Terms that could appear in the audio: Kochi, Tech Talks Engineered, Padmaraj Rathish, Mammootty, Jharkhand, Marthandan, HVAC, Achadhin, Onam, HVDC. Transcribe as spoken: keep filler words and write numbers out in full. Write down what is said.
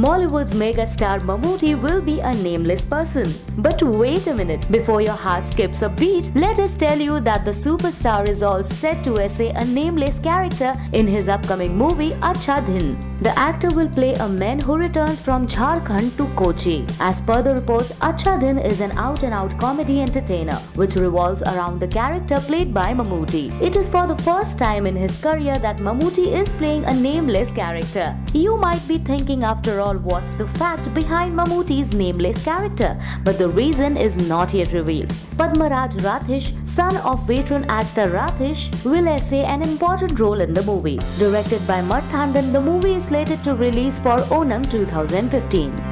Mollywood's mega star Mammootty will be a nameless person. But wait a minute, before your heart skips a beat, let us tell you that the superstar is all set to essay a nameless character in his upcoming movie Achadhin. The actor will play a man who returns from Jharkhand to Kochi. As per the reports, Achadhin is an out-and-out comedy entertainer, which revolves around the character played by Mammootty. It is for the first time in his career that Mammootty is playing a nameless character. You might be thinking, after all, what's the fact behind Mammootty's nameless character? But the reason is not yet revealed. Padmaraj Rathish, son of veteran actor Rathish, will essay an important role in the movie. Directed by Marthandan, the movie is slated to release for Onam twenty fifteen.